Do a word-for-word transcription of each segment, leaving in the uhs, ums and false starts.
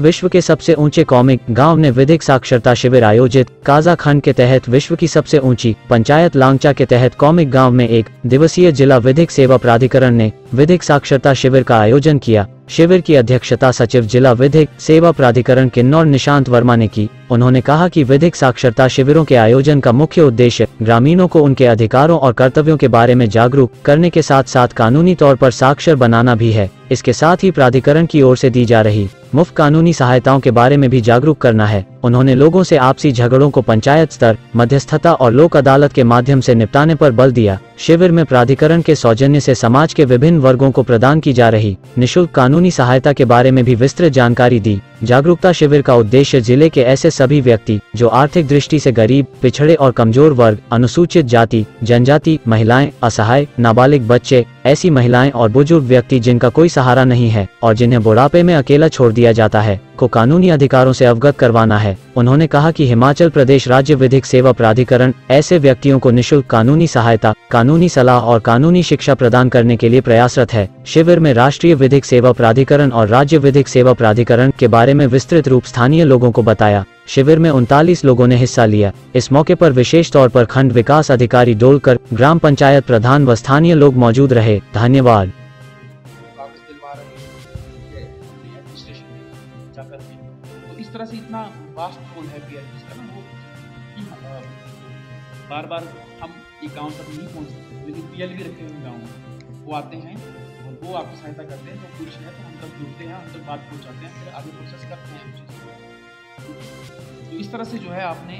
विश्व के सबसे ऊंचे कॉमिक गांव ने विधिक साक्षरता शिविर आयोजित। काजा खंड के तहत विश्व की सबसे ऊंची पंचायत लांगचा के तहत कॉमिक गांव में एक दिवसीय जिला विधिक सेवा प्राधिकरण ने विधिक साक्षरता शिविर का आयोजन किया। शिविर की अध्यक्षता सचिव जिला विधिक सेवा प्राधिकरण किन्नौर निशांत वर्मा ने की। उन्होंने कहा कि विधिक साक्षरता शिविरों के आयोजन का मुख्य उद्देश्य ग्रामीणों को उनके अधिकारों और कर्तव्यों के बारे में जागरूक करने के साथ साथ कानूनी तौर पर साक्षर बनाना भी है। इसके साथ ही प्राधिकरण की ओर से दी जा रही मुफ्त कानूनी सहायताओं के बारे में भी जागरूक करना है। उन्होंने लोगों से आपसी झगड़ों को पंचायत स्तर, मध्यस्थता और लोक अदालत के माध्यम से निपटाने पर बल दिया। शिविर में प्राधिकरण के सौजन्य से समाज के विभिन्न वर्गों को प्रदान की जा रही निःशुल्क कानूनी सहायता के बारे में भी विस्तृत जानकारी दी। जागरूकता शिविर का उद्देश्य जिले के ऐसे सभी व्यक्ति जो आर्थिक दृष्टि से गरीब, पिछड़े और कमजोर वर्ग, अनुसूचित जाति, जनजाति, महिलाएं, असहाय, नाबालिग बच्चे, ऐसी महिलाएं और बुजुर्ग व्यक्ति जिनका कोई सहारा नहीं है और जिन्हें बुढ़ापे में अकेला छोड़ दिया जाता है, को कानूनी अधिकारों से अवगत करवाना है। उन्होंने कहा कि हिमाचल प्रदेश राज्य विधिक सेवा प्राधिकरण ऐसे व्यक्तियों को निःशुल्क कानूनी सहायता, कानूनी सलाह और कानूनी शिक्षा प्रदान करने के लिए प्रयासरत है। शिविर में राष्ट्रीय विधिक सेवा प्राधिकरण और राज्य विधिक सेवा प्राधिकरण के बारे में विस्तृत रूप स्थानीय लोगों को बताया। शिविर में उनतालीस लोगों ने हिस्सा लिया। इस मौके पर विशेष तौर पर खंड विकास अधिकारी डोलकर, ग्राम पंचायत प्रधान व स्थानीय लोग मौजूद रहे। धन्यवाद। इस तरह से इतना वास्ट पुल है बार बार हम एक गांव तक नहीं पहुंच सकते, लेकिन पीएल भी रखे हुए गाँव वो आते हैं और वो आपकी सहायता करते हैं। तो कुछ है तो हम तक जुड़ते हैं, हम तक बात पहुंचाते हैं, फिर आगे प्रोसेस करते हैं। तो इस तरह से जो है आपने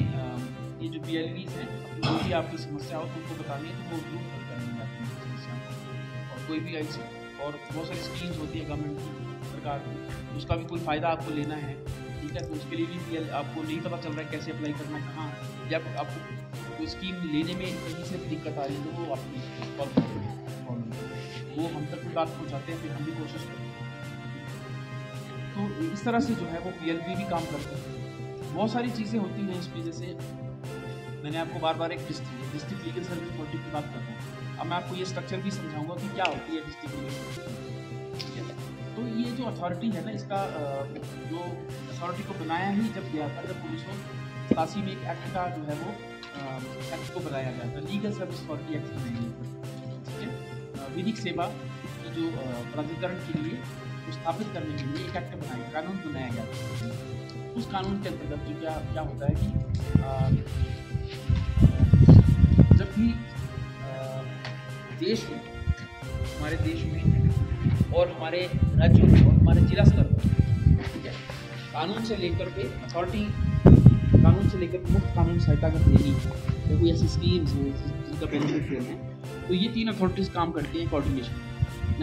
ये जो पी एल वीज हैं, जो भी आपकी समस्या हो तो उनको बतानी है तो वो जरूर हल करेंगे आपकी समस्या। और कोई भी ऐसी और बहुत सारी स्कीम्स होती है गवर्नमेंट की, सरकार की, उसका भी कोई फ़ायदा आपको लेना है, ठीक है, तो उसके लिए भी पीएल आपको नहीं पता चल रहा है कैसे अप्लाई करना है कहाँ, या आपको कोई स्कीम लेने में कहीं से दिक्कत आ रही है तो वो आपकी कॉल करते हैं, वो हम तक भी बात पहुँचाते हैं, फिर हम भी कोशिश करते हैं। तो इस तरह से जो है वो पी एल पी भी काम करते हैं। बहुत सारी चीज़ें होती हैं इसमें, जैसे मैंने आपको बार बार एक district district legal service authority की बात करता हूँ। अब मैं आपको ये स्ट्रक्चर भी समझाऊंगा कि क्या होती है डिस्ट्रिक्ट लीगल सर्विस, ठीक है। तो ये जो अथॉरिटी है ना, इसका जो अथॉरिटी को बनाया ही जब गया था, जब उन्नीस सौ सतासी में एक एक्ट का जो है वो एक्ट को बनाया गया था, लीगल सर्विस अथॉरिटी एक्ट बनाया, ठीक है, विधिक सेवा की जो प्राधिकरण के लिए स्थापित करने के लिए एक एक्ट बनाया, कानून बनाया गया था। उस कानून के अंतर्गत जो क्या क्या होता है कि आ, जब भी देश में, हमारे देश में और हमारे राज्यों में और हमारे जिला स्तर पर, ठीक है, कानून से लेकर के अथॉरिटी, कानून से लेकर मुफ्त कानून सहायता अगर देनी है, कोई ऐसी स्कीम्स हो जिसका बेनिफिट लेना है, तो ये तीन अथॉरिटीज काम करती हैं coordination,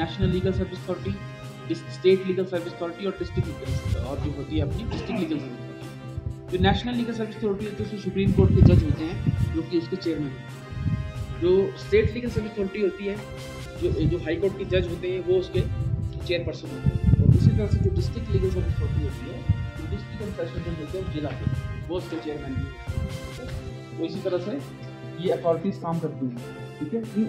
national legal service authority, state legal service authority और डिस्ट्रिक्ट लीगल, और जो होती है अपनी डिस्ट्रिक्ट लीगल सर्विस अथॉरिटी। जो नेशनल लीगल सर्विस अथॉरिटी होती है उसमें सुप्रीम कोर्ट के जज होते हैं जो कि उसके चेयरमैन हैं। जो स्टेट लीगल सर्विस अथॉरिटी होती है, जो जो हाई कोर्ट के जज होते हैं वो उसके चेयरपर्सन होते हैं। और उसी तरह से जो डिस्ट्रिक्ट लीगल सर्विस अथॉरिटी होती है, जो डिस्ट्रिक्ट लीगल सर्विस अथॉरिटी होती है जिला के, वो उसके चेयरमैन भी होते हैं। तो इसी तरह से ये अथॉरिटीज़ काम करती हैं, ठीक है।